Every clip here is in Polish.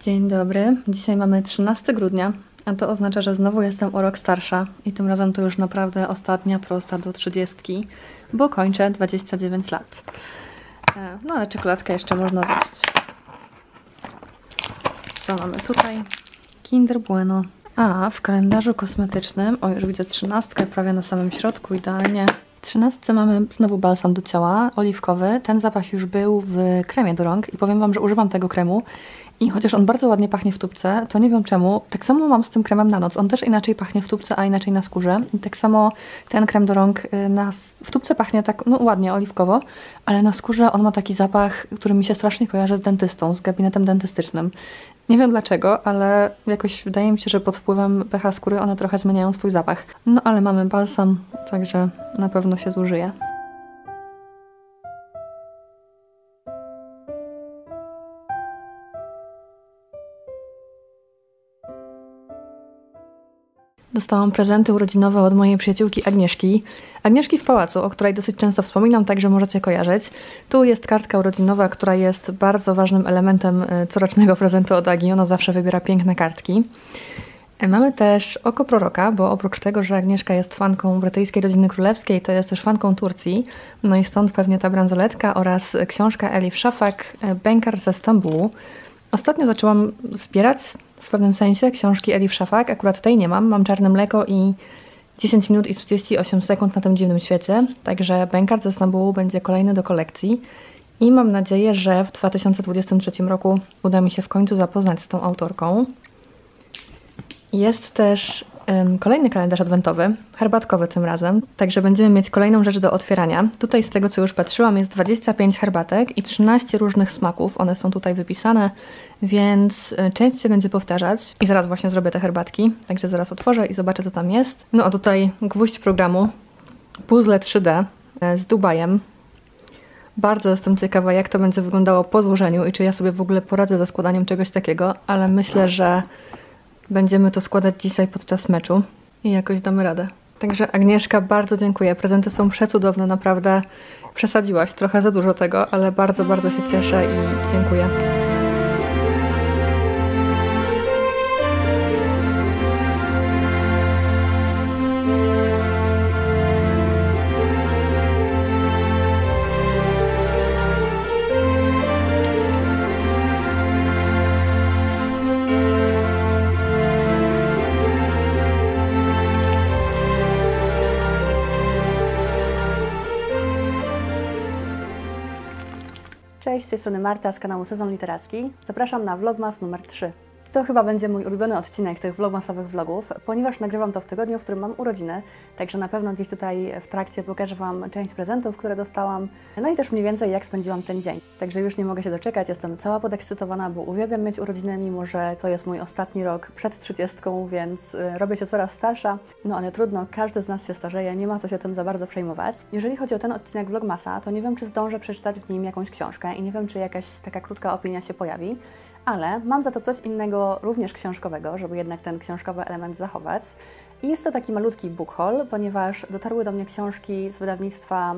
Dzień dobry, dzisiaj mamy 13 grudnia, a to oznacza, że znowu jestem o rok starsza i tym razem to już naprawdę ostatnia prosta do 30, bo kończę 29 lat. No ale czekoladkę jeszcze można zjeść. Co mamy tutaj? Kinder Bueno. A w kalendarzu kosmetycznym, o już widzę 13, prawie na samym środku, idealnie. W 13 mamy znowu balsam do ciała, oliwkowy. Ten zapach już był w kremie do rąk i powiem wam, że używam tego kremu. I chociaż on bardzo ładnie pachnie w tubce, to nie wiem czemu, tak samo mam z tym kremem na noc. On też inaczej pachnie w tubce, a inaczej na skórze. I tak samo ten krem do rąk w tubce pachnie tak no, ładnie, oliwkowo, ale na skórze on ma taki zapach, który mi się strasznie kojarzy z dentystą, z gabinetem dentystycznym. Nie wiem dlaczego, ale jakoś wydaje mi się, że pod wpływem pH skóry one trochę zmieniają swój zapach. No ale mamy balsam, także na pewno się zużyje. Dostałam prezenty urodzinowe od mojej przyjaciółki Agnieszki. Agnieszki w Pałacu, o której dosyć często wspominam, także możecie kojarzyć. Tu jest kartka urodzinowa, która jest bardzo ważnym elementem corocznego prezentu od Agi. Ona zawsze wybiera piękne kartki. Mamy też Oko Proroka, bo oprócz tego, że Agnieszka jest fanką brytyjskiej rodziny królewskiej, to jest też fanką Turcji. No i stąd pewnie ta bransoletka oraz książka Elif Szafak, Bankar ze Stambułu. Ostatnio zaczęłam zbierać w pewnym sensie książki Elif Szafak, akurat tej nie mam, mam Czarne Mleko i 10 minut i 38 sekund na tym dziwnym świecie, także Bankar ze Stambułu będzie kolejny do kolekcji i mam nadzieję, że w 2023 roku uda mi się w końcu zapoznać z tą autorką. Jest też kolejny kalendarz adwentowy, herbatkowy tym razem, także będziemy mieć kolejną rzecz do otwierania. Tutaj z tego, co już patrzyłam, jest 25 herbatek i 13 różnych smaków, one są tutaj wypisane, więc część się będzie powtarzać i zaraz właśnie zrobię te herbatki, także zaraz otworzę i zobaczę, co tam jest. No a tutaj gwóźdź programu, puzzle 3D z Dubajem. Bardzo jestem ciekawa, jak to będzie wyglądało po złożeniu i czy ja sobie w ogóle poradzę ze składaniem czegoś takiego, ale myślę, że będziemy to składać dzisiaj podczas meczu i jakoś damy radę. Także Agnieszka, bardzo dziękuję. Prezenty są przecudowne, naprawdę przesadziłaś trochę za dużo tego, ale bardzo, bardzo się cieszę i dziękuję. Cześć, z tej strony Marta z kanału Sezon Literacki. Zapraszam na Vlogmas numer 3. To chyba będzie mój ulubiony odcinek tych vlogmasowych vlogów, ponieważ nagrywam to w tygodniu, w którym mam urodziny, także na pewno gdzieś tutaj w trakcie pokażę wam część prezentów, które dostałam, no i też mniej więcej jak spędziłam ten dzień. Także już nie mogę się doczekać, jestem cała podekscytowana, bo uwielbiam mieć urodziny, mimo że to jest mój ostatni rok przed 30, więc robię się coraz starsza. No ale trudno, każdy z nas się starzeje, nie ma co się tym za bardzo przejmować. Jeżeli chodzi o ten odcinek vlogmasa, to nie wiem, czy zdążę przeczytać w nim jakąś książkę i nie wiem, czy jakaś taka krótka opinia się pojawi. Ale mam za to coś innego, również książkowego, żeby jednak ten książkowy element zachować. I jest to taki malutki book haul, ponieważ dotarły do mnie książki z wydawnictwa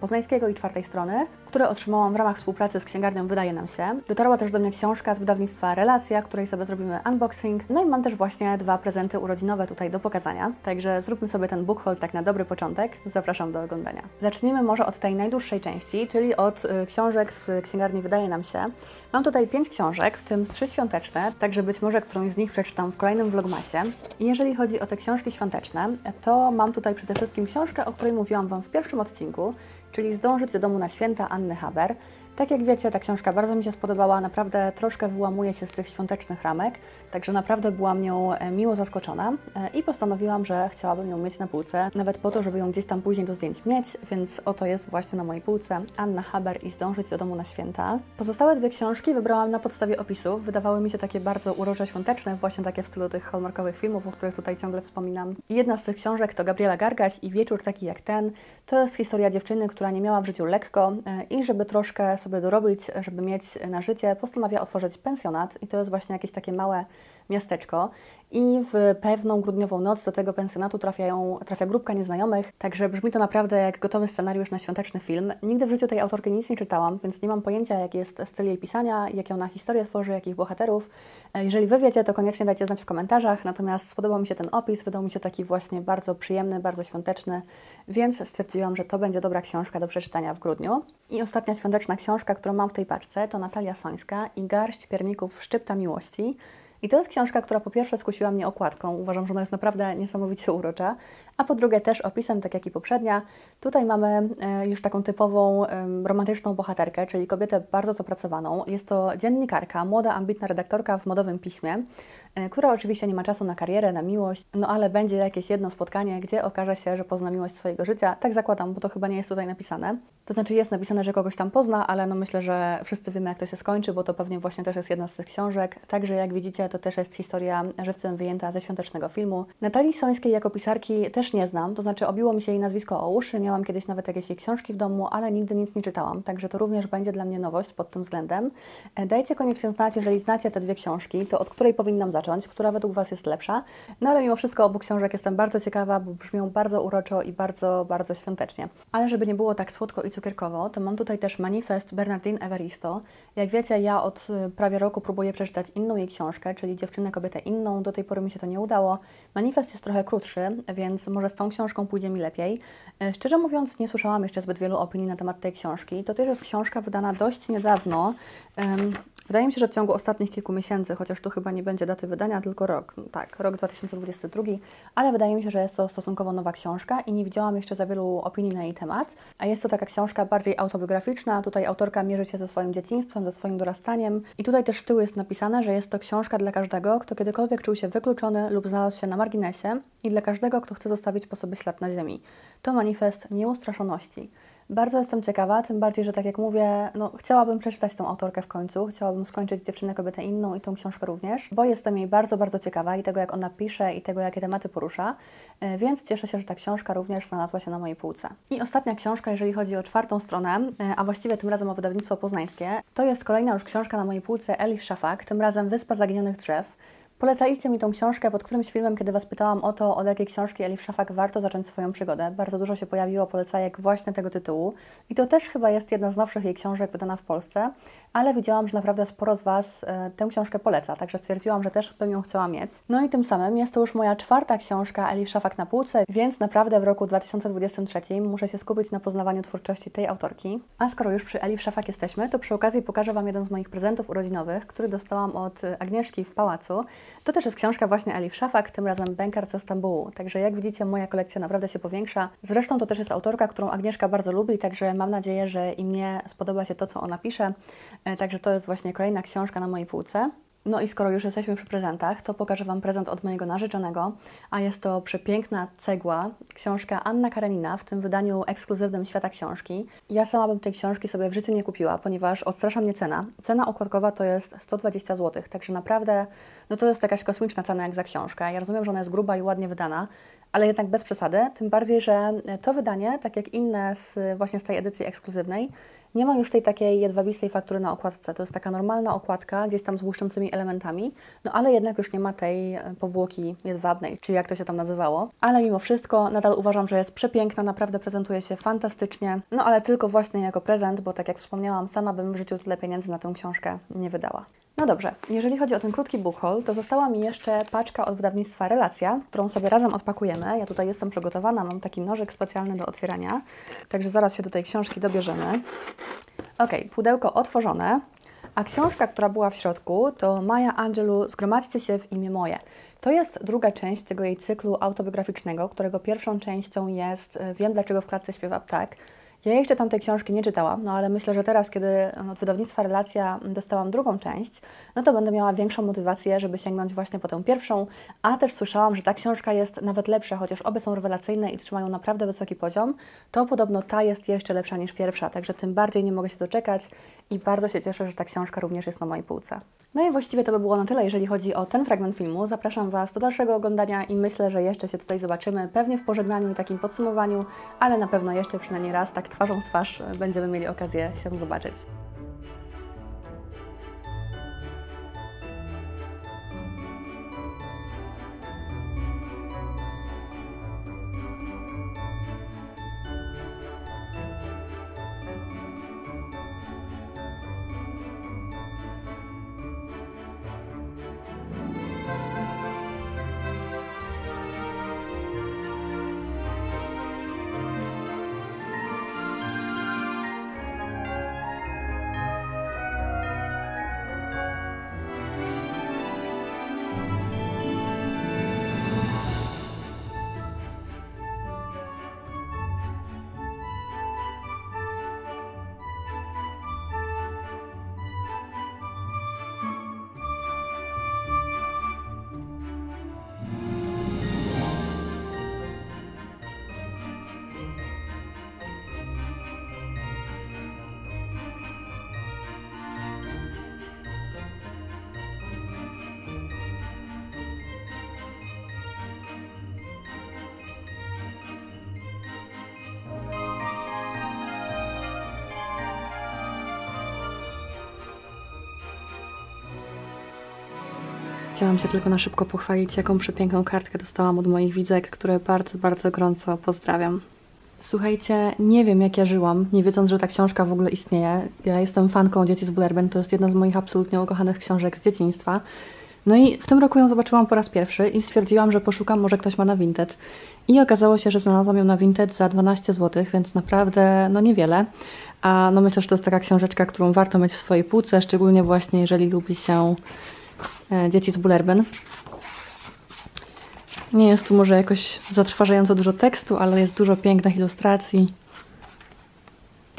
Poznańskiego i Czwartej Strony, które otrzymałam w ramach współpracy z Księgarnią Wydaje Nam się. Dotarła też do mnie książka z wydawnictwa Relacja, której sobie zrobimy unboxing. No i mam też właśnie dwa prezenty urodzinowe tutaj do pokazania, także zróbmy sobie ten book haul tak na dobry początek. Zapraszam do oglądania. Zacznijmy może od tej najdłuższej części, czyli od książek z Księgarni Wydaje Nam się. Mam tutaj 5 książek, w tym 3 świąteczne, także być może którąś z nich przeczytam w kolejnym vlogmasie. I jeżeli chodzi o te książki świąteczne, to mam tutaj przede wszystkim książkę, o której mówiłam wam w pierwszym odcinku, czyli Zdążyć do domu na święta Anny Haber. Tak jak wiecie, ta książka bardzo mi się spodobała, naprawdę troszkę wyłamuje się z tych świątecznych ramek, także naprawdę byłam nią miło zaskoczona i postanowiłam, że chciałabym ją mieć na półce, nawet po to, żeby ją gdzieś tam później do zdjęć mieć, więc oto jest właśnie na mojej półce Anna Haber i Zdążyć do domu na święta. Pozostałe dwie książki wybrałam na podstawie opisów, wydawały mi się takie bardzo urocze świąteczne, właśnie takie w stylu tych hallmarkowych filmów, o których tutaj ciągle wspominam. I jedna z tych książek to Gabriela Gargaś i Wieczór taki jak ten. To jest historia dziewczyny, która nie miała w życiu lekko i żeby troszkę sobie dorobić, żeby mieć na życie, postanawia otworzyć pensjonat i to jest właśnie jakieś takie małe miasteczko i w pewną grudniową noc do tego pensjonatu trafia grupka nieznajomych, także brzmi to naprawdę jak gotowy scenariusz na świąteczny film. Nigdy w życiu tej autorki nic nie czytałam, więc nie mam pojęcia, jaki jest styl jej pisania, jakie ona historię tworzy, jakich bohaterów. Jeżeli Wy wiecie, to koniecznie dajcie znać w komentarzach, natomiast spodobał mi się ten opis, wydał mi się taki właśnie bardzo przyjemny, bardzo świąteczny, więc stwierdziłam, że to będzie dobra książka do przeczytania w grudniu. I ostatnia świąteczna książka, którą mam w tej paczce, to Natalia Sońska i Garść Pierników Szczypta Miłości. I to jest książka, która po pierwsze skusiła mnie okładką, uważam, że ona jest naprawdę niesamowicie urocza, a po drugie też opisem, tak jak i poprzednia. Tutaj mamy już taką typową romantyczną bohaterkę, czyli kobietę bardzo zapracowaną. Jest to dziennikarka, młoda, ambitna redaktorka w modowym piśmie, która oczywiście nie ma czasu na karierę, na miłość, no ale będzie jakieś jedno spotkanie, gdzie okaże się, że pozna miłość swojego życia. Tak zakładam, bo to chyba nie jest tutaj napisane. To znaczy jest napisane, że kogoś tam pozna, ale no myślę, że wszyscy wiemy, jak to się skończy, bo to pewnie właśnie też jest jedna z tych książek. Także jak widzicie, to też jest historia żywcem wyjęta ze świątecznego filmu. Natalii Sońskiej jako pisarki też nie znam, to znaczy obiło mi się jej nazwisko o uszy, miałam kiedyś nawet jakieś jej książki w domu, ale nigdy nic nie czytałam, także to również będzie dla mnie nowość pod tym względem. Dajcie koniecznie znać, jeżeli znacie te dwie książki, to od której powinnam zacząć, która według Was jest lepsza. No ale mimo wszystko obu książek jestem bardzo ciekawa, bo brzmią bardzo uroczo i bardzo, bardzo świątecznie. Ale żeby nie było tak słodko i cukierkowo, to mam tutaj też manifest Bernardine Evaristo. Jak wiecie, ja od prawie roku próbuję przeczytać inną jej książkę, czyli Dziewczynę, kobietę, inną. Do tej pory mi się to nie udało. Manifest jest trochę krótszy, więc może z tą książką pójdzie mi lepiej. Szczerze mówiąc, nie słyszałam jeszcze zbyt wielu opinii na temat tej książki. To też jest książka wydana dość niedawno. Wydaje mi się, że w ciągu ostatnich kilku miesięcy, chociaż tu chyba nie będzie daty wydania, tylko rok, tak, rok 2022, ale wydaje mi się, że jest to stosunkowo nowa książka i nie widziałam jeszcze za wielu opinii na jej temat, a jest to taka książka bardziej autobiograficzna, tutaj autorka mierzy się ze swoim dzieciństwem, ze swoim dorastaniem i tutaj też z tyłu jest napisane, że jest to książka dla każdego, kto kiedykolwiek czuł się wykluczony lub znalazł się na marginesie i dla każdego, kto chce zostawić po sobie ślad na ziemi. To manifest nieustraszoności. Bardzo jestem ciekawa, tym bardziej, że tak jak mówię, no, chciałabym przeczytać tą autorkę w końcu, chciałabym skończyć Dziewczynę, kobietę, inną i tą książkę również, bo jestem jej bardzo, bardzo ciekawa i tego, jak ona pisze i tego, jakie tematy porusza, więc cieszę się, że ta książka również znalazła się na mojej półce. I ostatnia książka, jeżeli chodzi o Czwartą Stronę, a właściwie tym razem o wydawnictwo poznańskie, to jest kolejna już książka na mojej półce Elif Szafak, tym razem Wyspa zaginionych drzew. Polecaliście mi tą książkę pod którymś filmem, kiedy Was pytałam o to, od jakiej książki Elif Szafak warto zacząć swoją przygodę. Bardzo dużo się pojawiło polecajek właśnie tego tytułu. I to też chyba jest jedna z nowszych jej książek wydana w Polsce, ale widziałam, że naprawdę sporo z Was tę książkę poleca, także stwierdziłam, że też bym ją chciała mieć. No i tym samym jest to już moja czwarta książka Elif Szafak na półce, więc naprawdę w roku 2023 muszę się skupić na poznawaniu twórczości tej autorki. A skoro już przy Elif Szafak jesteśmy, to przy okazji pokażę Wam jeden z moich prezentów urodzinowych, który dostałam od Agnieszki w pałacu. To też jest książka właśnie Elif Szafak, tym razem Bankar ze Stambułu. Także jak widzicie, moja kolekcja naprawdę się powiększa. Zresztą to też jest autorka, którą Agnieszka bardzo lubi, także mam nadzieję, że i mnie spodoba się to, co ona pisze. Także to jest właśnie kolejna książka na mojej półce. No i skoro już jesteśmy przy prezentach, to pokażę Wam prezent od mojego narzeczonego, a jest to przepiękna cegła, książka Anna Karenina, w tym wydaniu ekskluzywnym Świata Książki. Ja sama bym tej książki sobie w życiu nie kupiła, ponieważ odstrasza mnie cena. Cena okładkowa to jest 120 zł, także naprawdę no to jest jakaś kosmiczna cena jak za książkę. Ja rozumiem, że ona jest gruba i ładnie wydana, ale jednak bez przesady, tym bardziej, że to wydanie, tak jak inne właśnie z tej edycji ekskluzywnej, nie ma już tej takiej jedwabistej faktury na okładce. To jest taka normalna okładka, gdzieś tam z błyszczącymi elementami, no ale jednak już nie ma tej powłoki jedwabnej, czy jak to się tam nazywało. Ale mimo wszystko nadal uważam, że jest przepiękna, naprawdę prezentuje się fantastycznie, no ale tylko właśnie jako prezent, bo tak jak wspomniałam, sama bym w życiu tyle pieniędzy na tę książkę nie wydała. No dobrze, jeżeli chodzi o ten krótki book haul, to została mi jeszcze paczka od wydawnictwa Relacja, którą sobie razem odpakujemy. Ja tutaj jestem przygotowana, mam taki nożyk specjalny do otwierania, także zaraz się do tej książki dobierzemy. Ok, pudełko otworzone, a książka, która była w środku, to Maya Angelou Zgromadźcie się w imię moje. To jest druga część tego jej cyklu autobiograficznego, którego pierwszą częścią jest Wiem dlaczego w klatce śpiewa ptak. Ja jeszcze tamtej książki nie czytałam, no ale myślę, że teraz, kiedy od wydawnictwa Relacja dostałam drugą część, no to będę miała większą motywację, żeby sięgnąć właśnie po tę pierwszą, a też słyszałam, że ta książka jest nawet lepsza, chociaż obie są rewelacyjne i trzymają naprawdę wysoki poziom, to podobno ta jest jeszcze lepsza niż pierwsza, także tym bardziej nie mogę się doczekać i bardzo się cieszę, że ta książka również jest na mojej półce. No i właściwie to by było na tyle, jeżeli chodzi o ten fragment filmu. Zapraszam Was do dalszego oglądania i myślę, że jeszcze się tutaj zobaczymy, pewnie w pożegnaniu i takim podsumowaniu, ale na pewno jeszcze przynajmniej raz tak twarzą w twarz będziemy mieli okazję się zobaczyć. Chciałam się tylko na szybko pochwalić, jaką przepiękną kartkę dostałam od moich widzek, które bardzo, bardzo gorąco pozdrawiam. Słuchajcie, nie wiem jak ja żyłam, nie wiedząc, że ta książka w ogóle istnieje. Ja jestem fanką Dzieci z Bullerbyn, to jest jedna z moich absolutnie ukochanych książek z dzieciństwa. No i w tym roku ją zobaczyłam po raz pierwszy i stwierdziłam, że poszukam, może ktoś ma na Vinted. I okazało się, że znalazłam ją na Vinted za 12 zł, więc naprawdę no niewiele. A no myślę, że to jest taka książeczka, którą warto mieć w swojej półce, szczególnie właśnie jeżeli lubi się Dzieci z Bullerbyn. Nie jest tu może jakoś zatrważająco dużo tekstu, ale jest dużo pięknych ilustracji.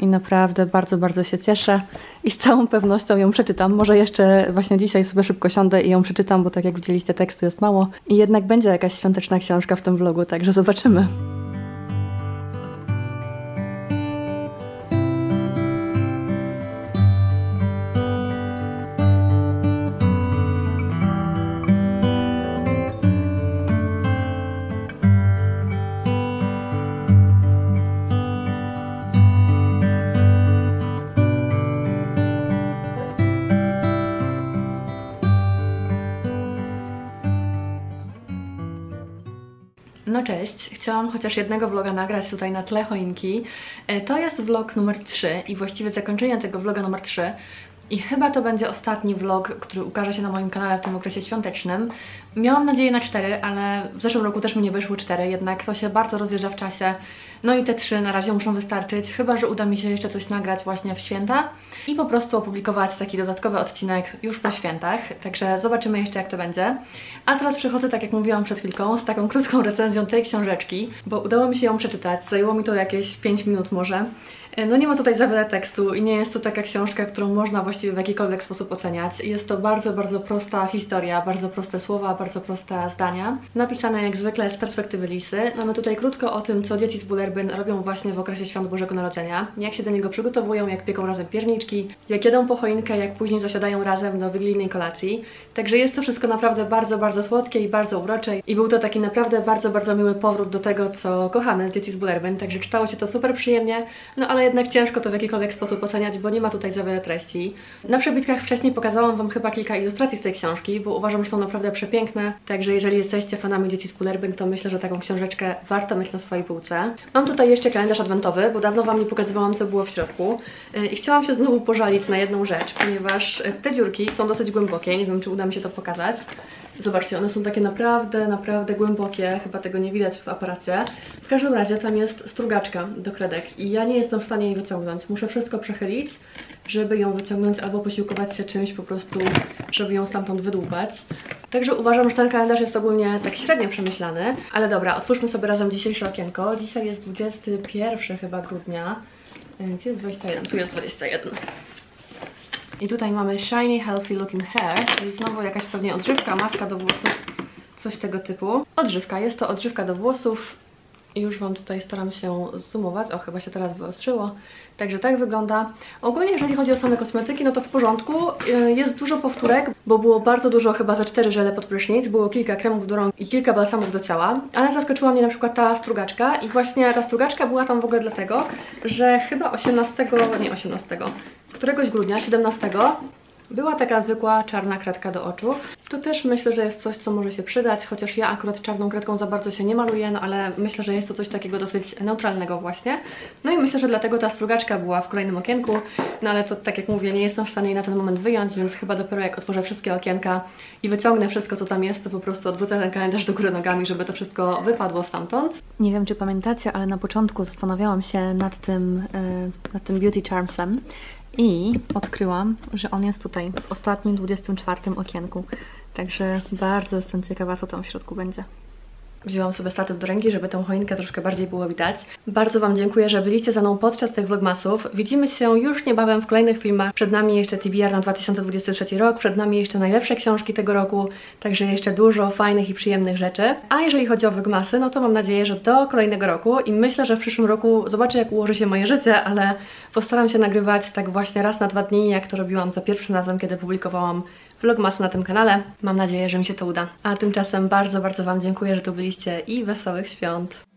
I naprawdę bardzo, bardzo się cieszę i z całą pewnością ją przeczytam. Może jeszcze właśnie dzisiaj sobie szybko siądę i ją przeczytam, bo tak jak widzieliście tekstu jest mało. I jednak będzie jakaś świąteczna książka w tym vlogu, także zobaczymy. No cześć, chciałam chociaż jednego vloga nagrać tutaj na tle choinki. To jest vlog numer 3 i właściwie zakończenie tego vloga numer 3 i chyba to będzie ostatni vlog, który ukaże się na moim kanale w tym okresie świątecznym. Miałam nadzieję na 4, ale w zeszłym roku też mi nie wyszły 4, jednak to się bardzo rozjeżdża w czasie. No i te 3 na razie muszą wystarczyć, chyba że uda mi się jeszcze coś nagrać właśnie w święta i po prostu opublikować taki dodatkowy odcinek już po świętach, także zobaczymy jeszcze jak to będzie. A teraz przychodzę, tak jak mówiłam przed chwilką, z taką krótką recenzją tej książeczki, bo udało mi się ją przeczytać, zajęło mi to jakieś 5 minut może. No nie ma tutaj za wiele tekstu i nie jest to taka książka, którą można właściwie w jakikolwiek sposób oceniać. Jest to bardzo, bardzo prosta historia, bardzo proste słowa, bardzo proste zdania, napisane jak zwykle z perspektywy Lisy. Mamy tutaj krótko o tym, co Dzieci z Bullerbyn robią właśnie w okresie Świąt Bożego Narodzenia, jak się do niego przygotowują, jak pieką razem pierniczki, jak jedzą po choinkę, jak później zasiadają razem do wigilijnej kolacji. Także jest to wszystko naprawdę bardzo, bardzo słodkie i bardzo urocze i był to taki naprawdę bardzo, bardzo miły powrót do tego, co kochamy z Dzieci z Bullerbyn, także czytało się to super przyjemnie, no ale jednak ciężko to w jakikolwiek sposób oceniać, bo nie ma tutaj za wiele treści. Na przebitkach wcześniej pokazałam wam chyba kilka ilustracji z tej książki, bo uważam, że są naprawdę przepiękne, także jeżeli jesteście fanami Dzieci z Bullerbyn, to myślę, że taką książeczkę warto mieć na swojej półce. Mam tutaj jeszcze kalendarz adwentowy, bo dawno wam nie pokazywałam, co było w środku i chciałam się znowu pożalić na jedną rzecz, ponieważ te dziurki są dosyć głębokie, nie wiem, czy uda mi się to pokazać. Zobaczcie, one są takie naprawdę, naprawdę głębokie, chyba tego nie widać w aparacie. W każdym razie tam jest strugaczka do kredek i ja nie jestem w stanie jej wyciągnąć. Muszę wszystko przechylić, żeby ją wyciągnąć albo posiłkować się czymś po prostu, żeby ją stamtąd wydłubać. Także uważam, że ten kalendarz jest ogólnie tak średnio przemyślany. Ale dobra, otwórzmy sobie razem dzisiejsze okienko. Dzisiaj jest 21 chyba grudnia. Gdzie jest 21? Tu jest 21. I tutaj mamy Shiny Healthy Looking Hair, czyli znowu jakaś pewnie odżywka, maska do włosów, coś tego typu. Odżywka, jest to odżywka do włosów i już wam tutaj staram się zoomować. O, chyba się teraz wyostrzyło. Także tak wygląda. Ogólnie jeżeli chodzi o same kosmetyki, no to w porządku. Jest dużo powtórek, bo było bardzo dużo, chyba za 4 żele pod prysznic, było kilka kremów do rąk i kilka balsamów do ciała. Ale zaskoczyła mnie na przykład ta strugaczka i właśnie ta strugaczka była tam w ogóle dlatego, że chyba któregoś grudnia, 17, była taka zwykła czarna kredka do oczu. To też myślę, że jest coś, co może się przydać, chociaż ja akurat czarną kredką za bardzo się nie maluję, no ale myślę, że jest to coś takiego dosyć neutralnego właśnie. No i myślę, że dlatego ta strugaczka była w kolejnym okienku, no ale to tak jak mówię, nie jestem w stanie jej na ten moment wyjąć, więc chyba dopiero jak otworzę wszystkie okienka i wyciągnę wszystko, co tam jest, to po prostu odwrócę ten kalendarz do góry nogami, żeby to wszystko wypadło stamtąd. Nie wiem, czy pamiętacie, ale na początku zastanawiałam się nad tym Beauty Charmsem. I odkryłam, że on jest tutaj, w ostatnim 24 okienku. Także bardzo jestem ciekawa, co tam w środku będzie. Wzięłam sobie statyw do ręki, żeby tą choinkę troszkę bardziej było widać. Bardzo wam dziękuję, że byliście ze mną podczas tych vlogmasów. Widzimy się już niebawem w kolejnych filmach. Przed nami jeszcze TBR na 2023 rok, przed nami jeszcze najlepsze książki tego roku, także jeszcze dużo fajnych i przyjemnych rzeczy. A jeżeli chodzi o vlogmasy, no to mam nadzieję, że do kolejnego roku i myślę, że w przyszłym roku zobaczę, jak ułoży się moje życie, ale postaram się nagrywać tak właśnie raz na 2 dni, jak to robiłam za pierwszym razem, kiedy publikowałam vlogmas na tym kanale. Mam nadzieję, że mi się to uda. A tymczasem bardzo, bardzo wam dziękuję, że tu byliście i wesołych świąt!